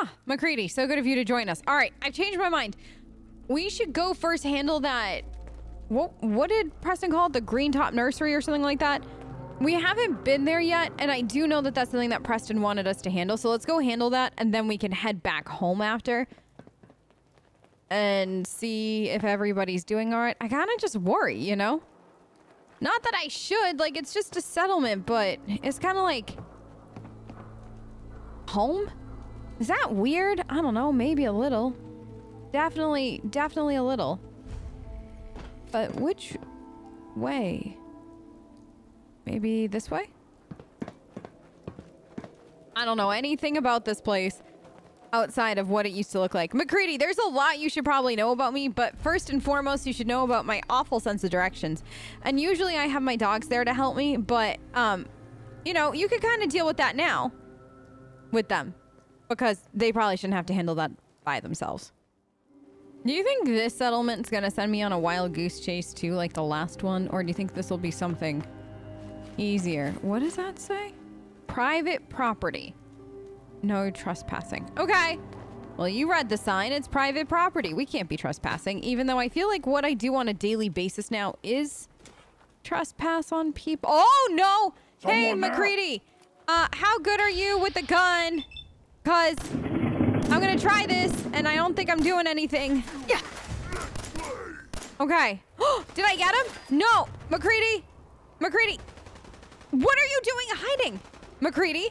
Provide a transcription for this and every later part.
Ah, McCready, so good of you to join us. All right, I've changed my mind. We should go first handle that. What did Preston call it? The Green Top Nursery or something like that? We haven't been there yet, and I do know that that's something that Preston wanted us to handle, so let's go handle that, and then we can head back home after and see if everybody's doing all right. I kind of just worry, you know? Not that I should, like, it's just a settlement, but it's kind of like... home? Is that weird? I don't know, maybe a little. Definitely a little. But which way? Maybe this way? I don't know anything about this place outside of what it used to look like. McCready, there's a lot you should probably know about me, but first and foremost, you should know about my awful sense of directions. And usually I have my dogs there to help me, but, you know, you could kind of deal with that now with them, because they probably shouldn't have to handle that by themselves. Do you think this settlement's gonna send me on a wild goose chase too, like the last one? Or do you think this will be something easier? What does that say? Private property. No trespassing. Okay. Well, you read the sign. It's private property. We can't be trespassing, even though I feel like what I do on a daily basis now is trespass on people. Oh, no. Someone hey, McCready. How good are you with the gun? Because I'm going to try this, and I don't think I'm doing anything. Yeah. Okay. Did I get him? No. McCready. McCready. What are you doing hiding? McCready.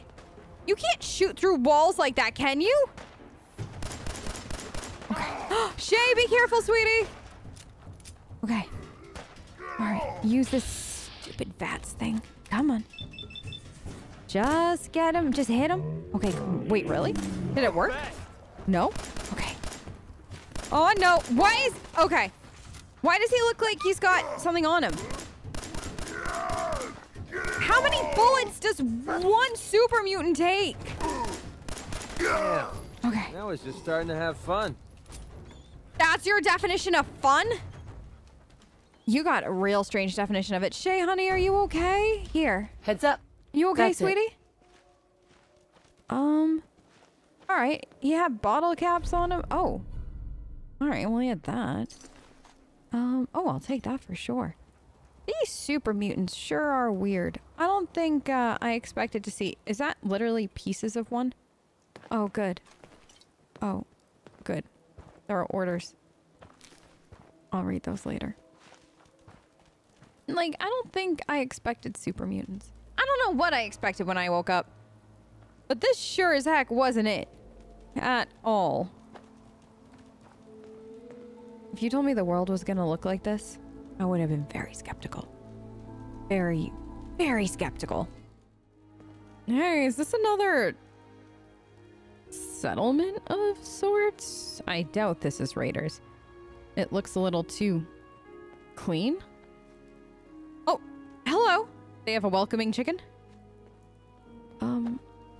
You can't shoot through walls like that, can you? Okay. Shay, be careful, sweetie. Okay. All right. Use this stupid VATS thing. Come on. Just get him. Just hit him. Okay. Wait, really? Did it work? No? Okay. Oh, no. Why is... okay. Why does he look like he's got something on him? How many bullets does one super mutant take? Yeah. Okay. Now he's just starting to have fun. That's your definition of fun? You got a real strange definition of it. Shay, honey, are you okay? Here. Heads up. You okay, that's sweetie? It. All right. He had bottle caps on him. Oh. All right. Well, he had that. Oh, I'll take that for sure. These super mutants sure are weird. I don't think I expected to see... is that literally pieces of one? Oh, good. Oh, good. There are orders. I'll read those later. Like, I don't think I expected super mutants. I don't know what I expected when I woke up. But this sure as heck wasn't it. At all. If you told me the world was gonna look like this, I would have been very skeptical. Very, very skeptical. Hey, is this another settlement of sorts? I doubt this is Raiders. It looks a little too clean. Oh, hello. They have a welcoming chicken.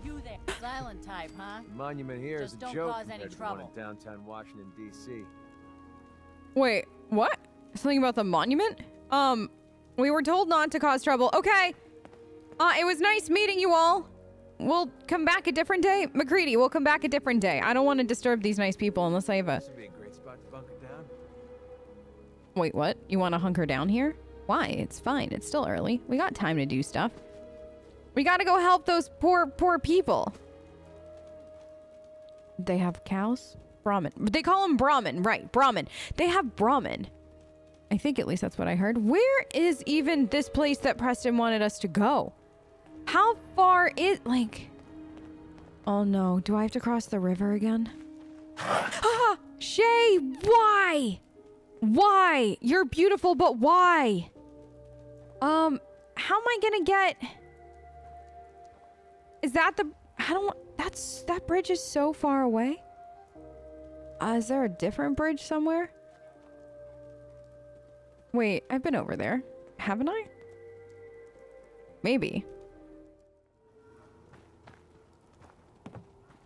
You there, silent type, huh? The monument here just is a don't joke cause any trouble. In downtown Washington, D.C. Wait, what? Something about the monument? We were told not to cause trouble. Okay. It was nice meeting you all. We'll come back a different day. McCready, we'll come back a different day. I don't want to disturb these nice people unless I have a... this would be a great spot to bunker down. Wait, what? You want to hunker down here? Why? It's fine. It's still early. We got time to do stuff. We got to go help those poor people. They have cows? Brahmin. They call them brahmin. Right. Brahmin. They have brahmin. I think at least that's what I heard. Where is even this place that Preston wanted us to go? How far is... like... oh no, do I have to cross the river again? Ah! Shay, why? Why? You're beautiful, but why? How am I gonna get... is that the... I don't want... that's... that bridge is so far away. Is there a different bridge somewhere? Wait, I've been over there. Haven't I? Maybe.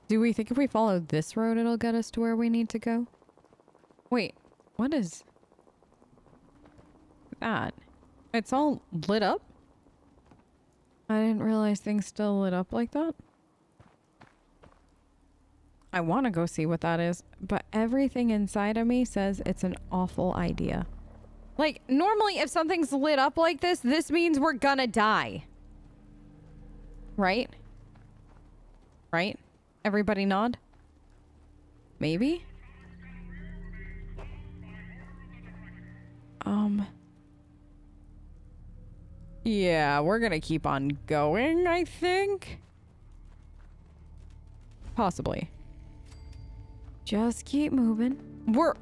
Do we think if we follow this road, it'll get us to where we need to go? Wait, what is that? It's all lit up? I didn't realize things still lit up like that. I want to go see what that is, but everything inside of me says it's an awful idea. Like, normally if something's lit up like this, this means we're gonna die. Right? Right? Everybody nod? Maybe? Yeah, we're gonna keep on going, I think. Possibly. Just keep moving. We're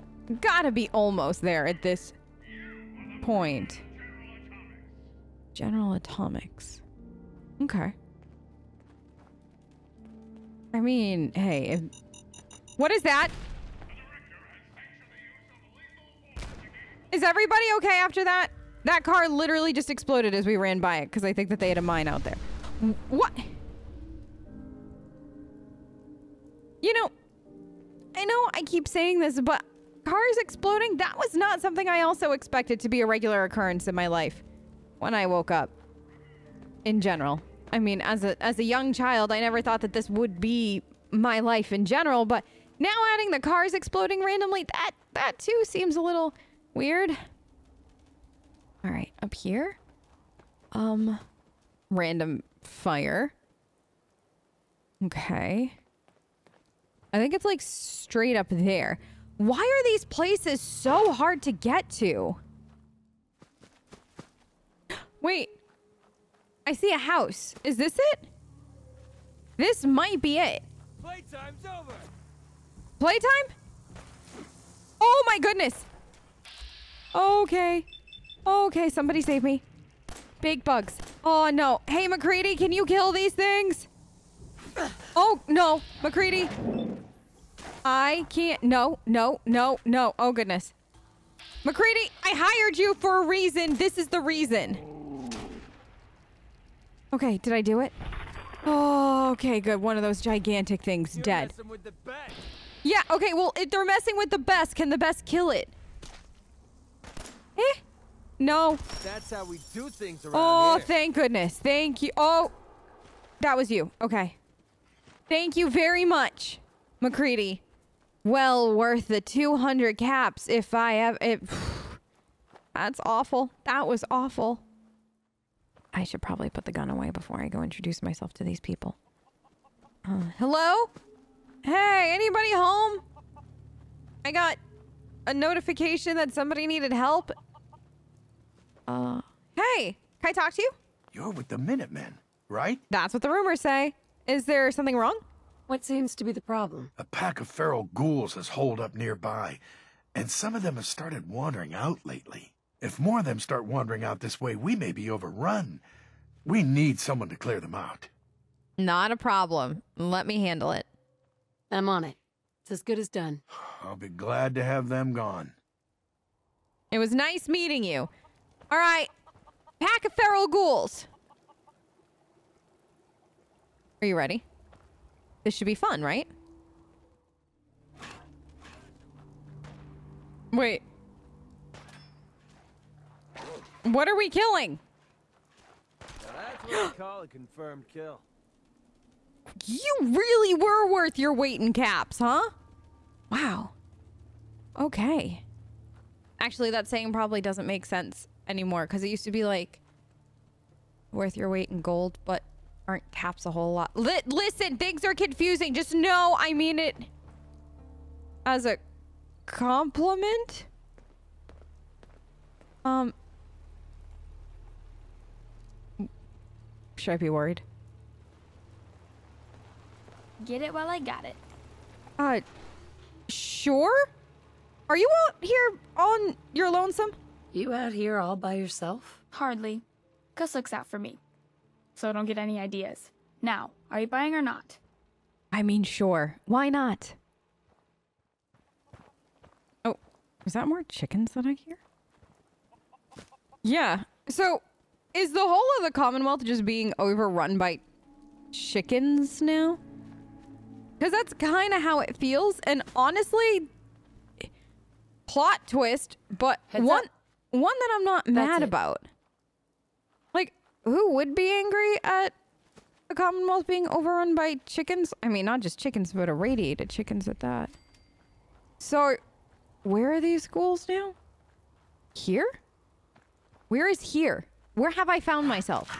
gotta be almost there at this point. General Atomics. Okay. I mean, hey, if... What is that? Is everybody okay after that? That car literally just exploded as we ran by it because I think that they had a mine out there. What? You know, I know I keep saying this, but cars exploding, that was not something I also expected to be a regular occurrence in my life when I woke up. In general. I mean, as a young child, I never thought that this would be my life in general, but now adding the cars exploding randomly, that too seems a little weird. All right, up here. Random fire. Okay. I think it's like straight up there. Why are these places so hard to get to? Wait. I see a house. Is this it? This might be it. Playtime's over. Playtime? Oh my goodness. Okay. Okay, somebody save me. Big bugs. Oh, no. Hey, McCready, can you kill these things? Oh, no. McCready. I can't. No, no, no, no. Oh, goodness. McCready, I hired you for a reason. This is the reason. Okay, did I do it? Oh, okay, good. One of those gigantic things dead. Yeah, okay, well, if they're messing with the best, can the best kill it? Eh? No. That's how we do things around here. Oh, thank goodness. Thank you. Oh, that was you. Okay. Thank you very much, McCready. Well worth the 200 caps if I have it. That's awful. That was awful. I should probably put the gun away before I go introduce myself to these people. Hello? Hey, anybody home? I got a notification that somebody needed help. Hey, can I talk to you? You're with the Minutemen, right? That's what the rumors say. Is there something wrong? What seems to be the problem? A pack of feral ghouls has holed up nearby, and some of them have started wandering out lately. If more of them start wandering out this way, we may be overrun. We need someone to clear them out. Not a problem. Let me handle it. I'm on it. It's as good as done. I'll be glad to have them gone. It was nice meeting you. All right, pack of feral ghouls. Are you ready? This should be fun, right? Wait. What are we killing? Now that's what we call a confirmed kill. You really were worth your weight in caps, huh? Wow. Okay. Actually, that saying probably doesn't make sense anymore, because it used to be like worth your weight in gold, but aren't caps a whole lot. Listen, things are confusing. Just know I mean it as a compliment. Should I be worried? Get it while I got it. Sure? Are you out here on your lonesome? You out here all by yourself? Hardly. Gus looks out for me, so don't get any ideas. Now, are you buying or not? I mean, sure. Why not? Oh, is that more chickens that I hear? Yeah. So, is the whole of the Commonwealth just being overrun by chickens now? Because that's kind of how it feels. And honestly, plot twist, but one that I'm not mad about. Like, who would be angry at The Commonwealth being overrun by chickens? I mean, not just chickens, but irradiated chickens at that. So, where are these ghouls now? Here? Where is here? Where have I found myself?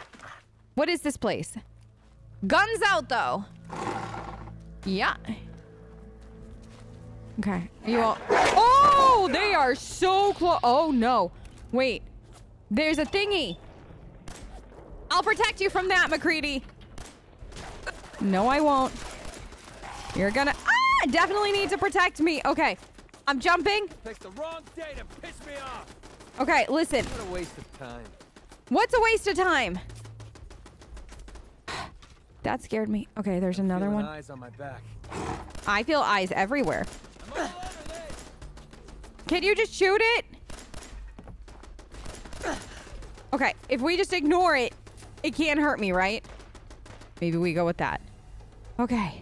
What is this place? Guns out, though! Yeah. Okay. You all... Oh! They are so close! Oh, no. Wait. There's a thingy! I'll protect you from that, McCready! No, I won't. You're gonna... Ah! Definitely need to protect me. Okay. I'm jumping. Picked the wrong day to piss me off. Okay, listen. What a waste of time. What's a waste of time? That scared me. Okay, there's another one. Eyes on my back. I feel eyes everywhere. Can you just shoot it? Okay, if we just ignore it, it can't hurt me, right? Maybe we go with that. Okay.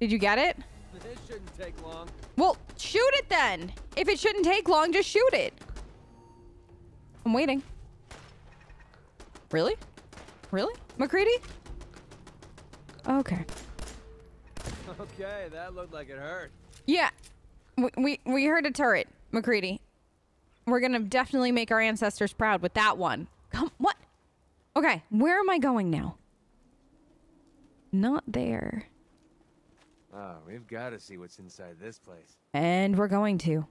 Did you get it? This shouldn't take long. Well, shoot it then. If it shouldn't take long, just shoot it. I'm waiting. Really? Really? McCready? Okay. Okay, that looked like it hurt. Yeah. We heard a turret, McCready. We're gonna definitely make our ancestors proud with that one. Come, what? Okay, where am I going now? Not there. Oh, we've got to see what's inside this place. And we're going to.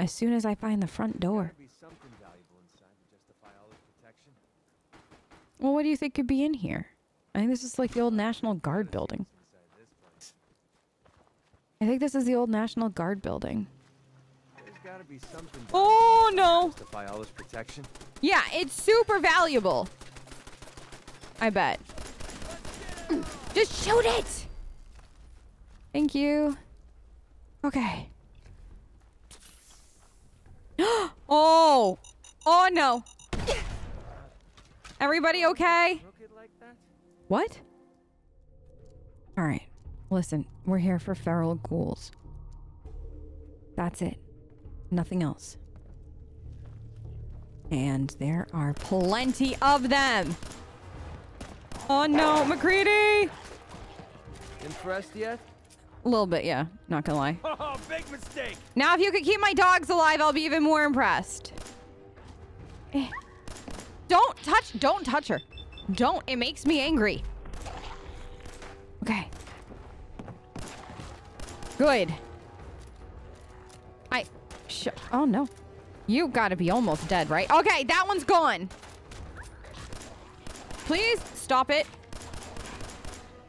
As soon as I find the front door. There'll be something valuable inside to justify all this protection. Well, what do you think could be in here? I think this is like the old National Guard building. I think this is the old National Guard building. There's got to be something. Oh, no. Justify all this protection. Yeah, it's super valuable. I bet. Just shoot it. Thank you. Okay. Oh! Oh no! Everybody okay? What? Alright. Listen, we're here for feral ghouls. That's it. Nothing else. And there are plenty of them! Oh no, McCready! Impressed yet? A little bit, yeah. Not gonna lie. Oh, big mistake. Now, if you could keep my dogs alive, I'll be even more impressed. Don't touch her. Don't. It makes me angry. Okay. Good. Oh no. You gotta be almost dead, right? Okay, that one's gone. Please stop it.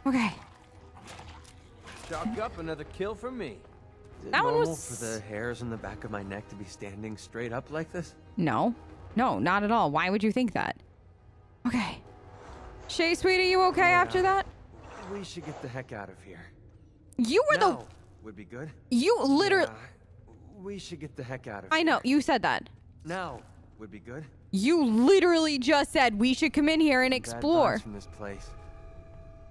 Okay. Chalk up another kill for me. Is it that normal one was for the hairs on the back of my neck to be standing straight up like this? No, no, not at all. Why would you think that? Okay, Shay, sweetie, you okay after that? We should get the heck out of here. You were now, the would be good. You literally. We should get the heck out of. I know you said that. Now would be good. You literally just said we should come in here and explore. From this place,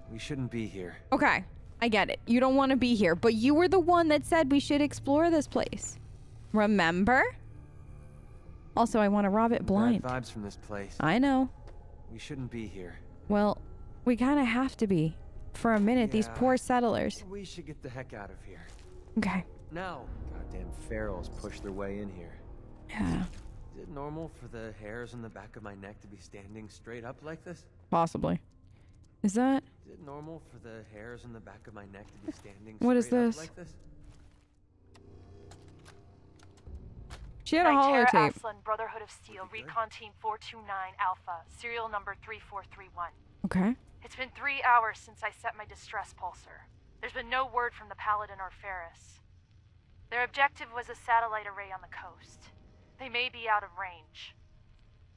we shouldn't be here. Okay. I get it. You don't want to be here, but you were the one that said we should explore this place. Remember? Also, I want to rob it blind. Bad vibes from this place. I know. We shouldn't be here. Well, we kind of have to be. For a minute, yeah, these poor settlers. We should get the heck out of here. Okay. Now, goddamn ferals push their way in here. Yeah. Is it normal for the hairs on the back of my neck to be standing straight up like this? Possibly. Is that? Is it normal for the hairs on the back of my neck to be standing straight up like this? She had a holotape. Tara Aslan, Brotherhood of Steel, Recon Team 429 Alpha, serial number 3431. Okay. It's been 3 hours since I set my distress pulsar. There's been no word from the Paladin or Ferris. Their objective was a satellite array on the coast. They may be out of range.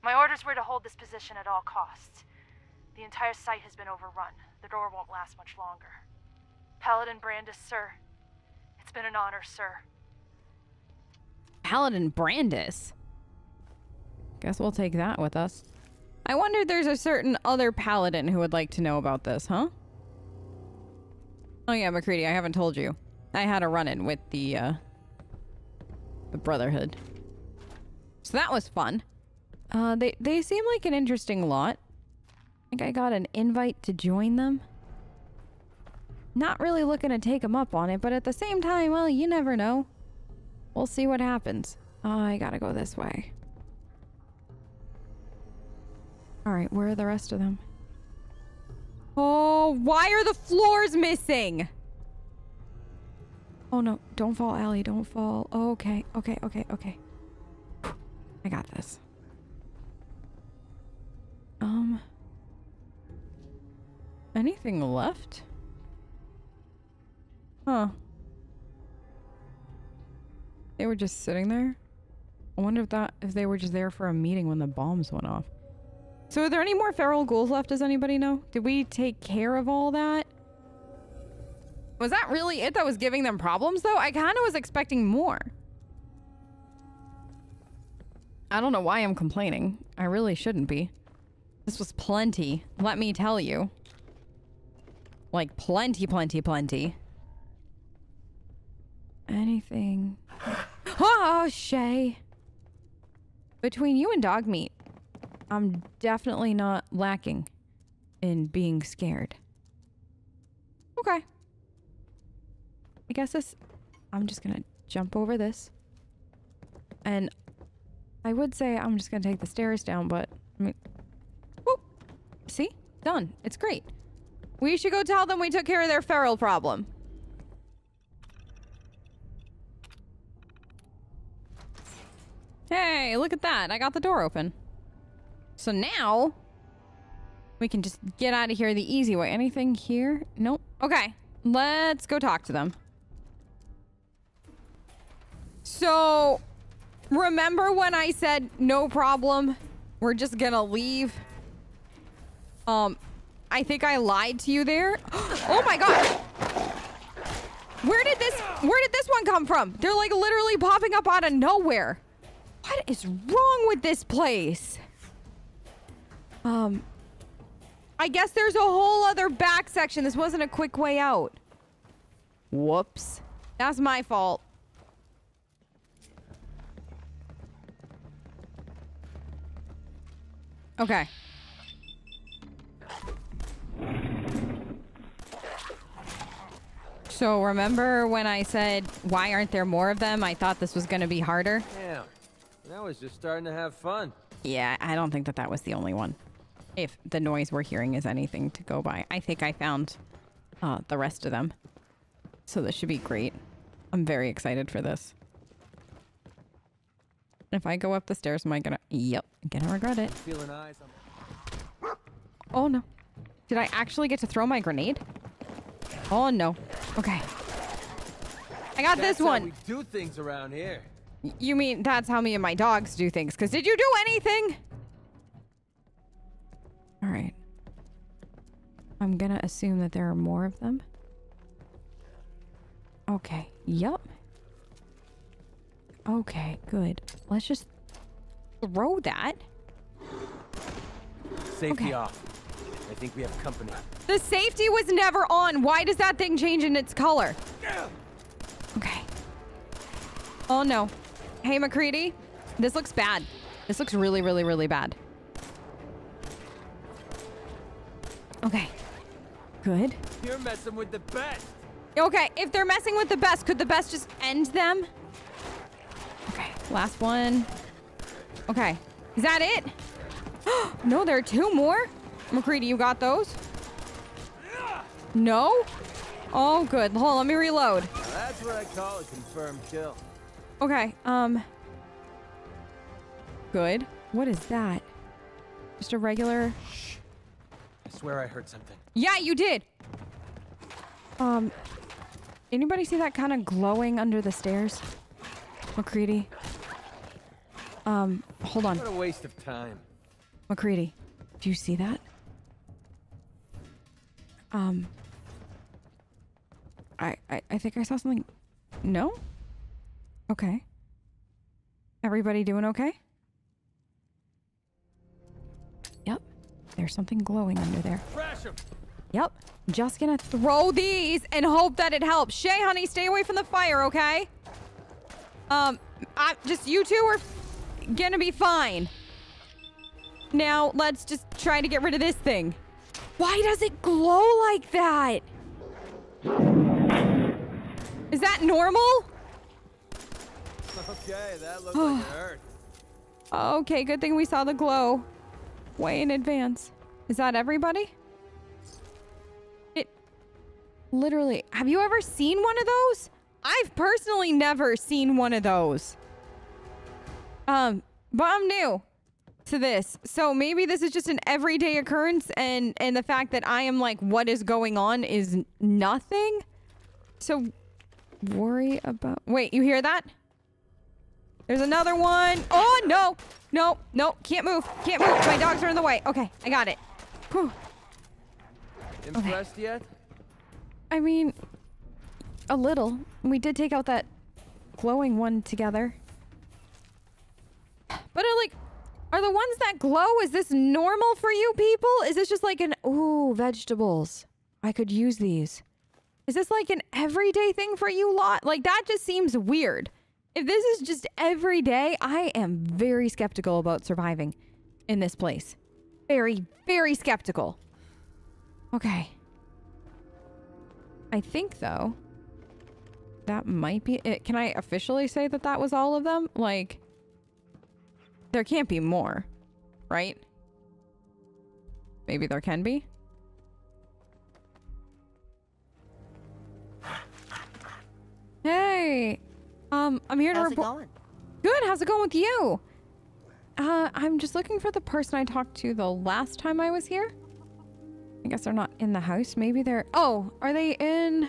My orders were to hold this position at all costs. The entire site has been overrun. The door won't last much longer. Paladin Brandis, sir. It's been an honor, sir. Paladin Brandis? Guess we'll take that with us. I wonder if there's a certain other paladin who would like to know about this, huh? Oh yeah, McCready, I haven't told you. I had a run-in with the Brotherhood. So that was fun. They seem like an interesting lot. Think I got an invite to join them? Not really looking to take them up on it, but at the same time, well, you never know. We'll see what happens. Oh, I gotta go this way. Alright, where are the rest of them? Oh, why are the floors missing? Oh no, don't fall, Allie, don't fall. Okay, okay, okay, okay. I got this. Anything left? Huh. They were just sitting there? I wonder if they were just there for a meeting when the bombs went off. So are there any more feral ghouls left? Does anybody know? Did we take care of all that? Was that really it that was giving them problems, though? I kind of was expecting more. I don't know why I'm complaining. I really shouldn't be. This was plenty, let me tell you. Like, plenty, plenty, plenty. Anything... Oh, Shay! Between you and Dogmeat, I'm definitely not lacking in being scared. Okay. I guess this... I'm just gonna jump over this. And I would say I'm just gonna take the stairs down, but... I mean... Whoop! See? Done. It's great. We should go tell them we took care of their feral problem. Hey, look at that. I got the door open. So now... we can just get out of here the easy way. Anything here? Nope. Okay. Let's go talk to them. So, remember when I said, no problem, we're just gonna leave? I think I lied to you there. Oh my god! Where did this one come from? They're like literally popping up out of nowhere. What is wrong with this place? I guess there's a whole other back section. This wasn't a quick way out. Whoops. That's my fault. Okay. So remember when I said, why aren't there more of them? I thought this was going to be harder. Yeah, that was just starting to have fun. Yeah, I don't think that was the only one. If the noise we're hearing is anything to go by. I think I found the rest of them. So this should be great. I'm very excited for this. If I go up the stairs, am I gonna... Yep, gonna regret it. Oh no. Did I actually get to throw my grenade? Oh no. Okay. I got this one. That's how we do things around here. You mean that's how me and my dogs do things? Because did you do anything? All right. I'm gonna assume that there are more of them. Okay. Yup. Okay, good. Let's just throw that. Safety off. I think we have company. The safety was never on. Why does that thing change in its color? Okay. Oh no. Hey, McCready. This looks bad. This looks really, really, really bad. Okay. Good. You're messing with the best. Okay, if they're messing with the best, could the best just end them? Okay, last one. Okay. Is that it? No, there are two more? McCready, you got those? No? Oh, good. Hold on, let me reload. That's what I call a confirmed kill. Okay, good. What is that? Just a regular... Shh. I swear I heard something. Yeah, you did! Anybody see that kind of glowing under the stairs? McCready? Hold on. What a waste of time. McCready, do you see that? I think I saw something. No? Okay. Everybody doing okay? Yep. There's something glowing under there. Crash 'em. Yep. I'm just gonna throw these and hope that it helps. Shay, honey, stay away from the fire, okay? You two are gonna be fine. Now, let's just try to get rid of this thing. Why does it glow like that? Is that normal? Okay, that looks like it hurt. Okay, good thing we saw the glow way in advance. Is that everybody? It literally... Have you ever seen one of those? I've personally never seen one of those. But I'm new to this. So maybe this is just an everyday occurrence, and the fact that I am like, what is going on is nothing. So worry about... Wait, you hear that? There's another one. Oh, no. No, no. Can't move. Can't move. My dogs are in the way. Okay, I got it. Whew. Impressed yet? I mean, a little. We did take out that glowing one together. But, like, are the ones that glow, is this normal for you people? Is this just like an, ooh, vegetables. I could use these. Is this like an everyday thing for you lot? Like, that just seems weird. If this is just every day, I am very skeptical about surviving in this place. Very, very skeptical. Okay. I think, though, that might be it. Can I officially say that that was all of them? Like, there can't be more, right? Maybe there can be. Hey! I'm here to report. Good, how's it going with you? I'm just looking for the person I talked to the last time I was here. I guess they're not in the house. Maybe they're... Oh, are they in...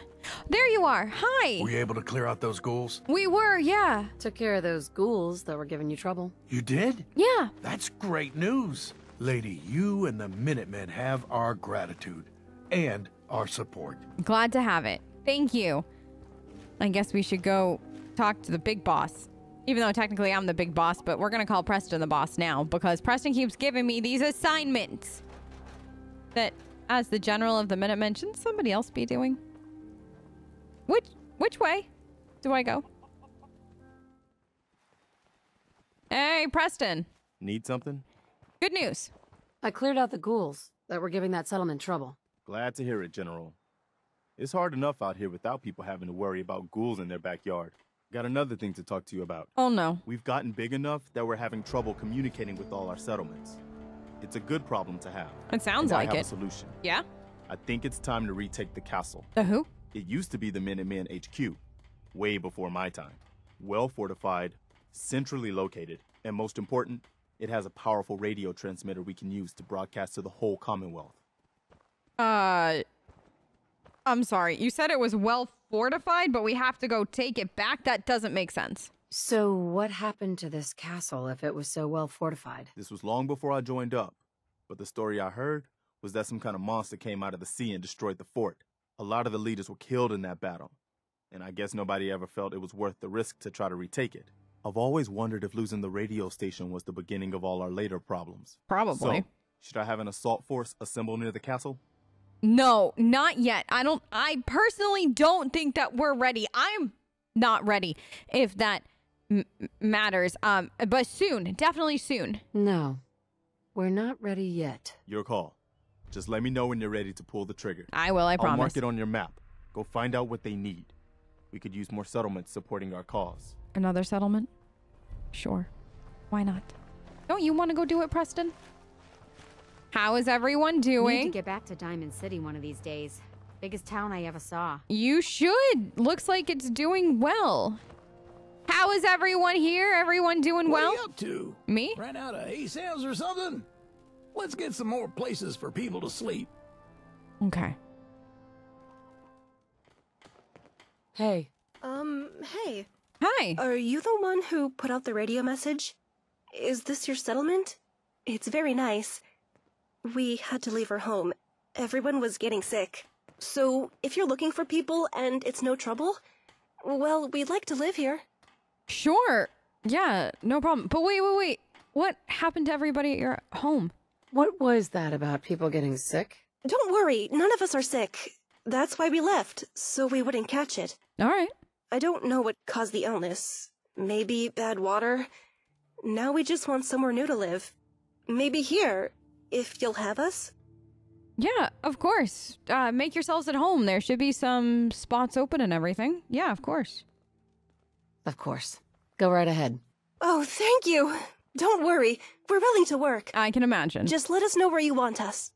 There you are. Hi. Were you able to clear out those ghouls? We were, yeah. Took care of those ghouls that were giving you trouble. You did? Yeah. That's great news. Lady, you and the Minutemen have our gratitude and our support. Glad to have it. Thank you. I guess we should go... talk to the big boss, even though technically I'm the big boss, but we're gonna call Preston the boss now because Preston keeps giving me these assignments that, as the general of the Minutemen, shouldn't somebody else be doing? Which way do I go? Hey, Preston. Need something? Good news. I cleared out the ghouls that were giving that settlement trouble. Glad to hear it, General. It's hard enough out here without people having to worry about ghouls in their backyard. Got another thing to talk to you about. Oh, no. We've gotten big enough that we're having trouble communicating with all our settlements. It's a good problem to have. It sounds like it. I have a solution. Yeah? I think it's time to retake the castle. The who? It used to be the Minutemen HQ, way before my time. Well fortified, centrally located, and most important, it has a powerful radio transmitter we can use to broadcast to the whole Commonwealth. I'm sorry. You said it was well fortified, but we have to go take it back? That doesn't make sense. So what happened to this castle if it was so well fortified? This was long before I joined up, but the story I heard was that some kind of monster came out of the sea and destroyed the fort. A lot of the leaders were killed in that battle, and I guess nobody ever felt it was worth the risk to try to retake it. I've always wondered if losing the radio station was the beginning of all our later problems. Probably. So, should I have an assault force assemble near the castle? No, not yet. I personally don't think that we're ready. I'm not ready, if that matters. But soon, definitely soon. No, we're not ready yet. Your call. Just let me know when you're ready to pull the trigger. I will, I promise. I'll mark it on your map. Go find out what they need. We could use more settlements supporting our cause. Another settlement? Sure. Why not? Don't you want to go do it, Preston? How is everyone doing? Need to get back to Diamond City one of these days. Biggest town I ever saw. You should. Looks like it's doing well. How is everyone here? Everyone doing well? What are you up to? Me? Ran out of hay sales or something? Let's get some more places for people to sleep. Okay. Hey. Hey. Hi. Are you the one who put out the radio message? Is this your settlement? It's very nice. We had to leave our home. Everyone was getting sick. So, if you're looking for people and it's no trouble, well, we'd like to live here. Sure. Yeah, no problem. But wait. What happened to everybody at your home? What was that about people getting sick? Don't worry. None of us are sick. That's why we left, so we wouldn't catch it. All right. I don't know what caused the illness. Maybe bad water. Now we just want somewhere new to live. Maybe here, if you'll have us? Yeah, of course. Make yourselves at home. There should be some spots open and everything. Yeah, of course. Of course. Go right ahead. Oh, thank you. Don't worry. We're willing to work. I can imagine. Just let us know where you want us.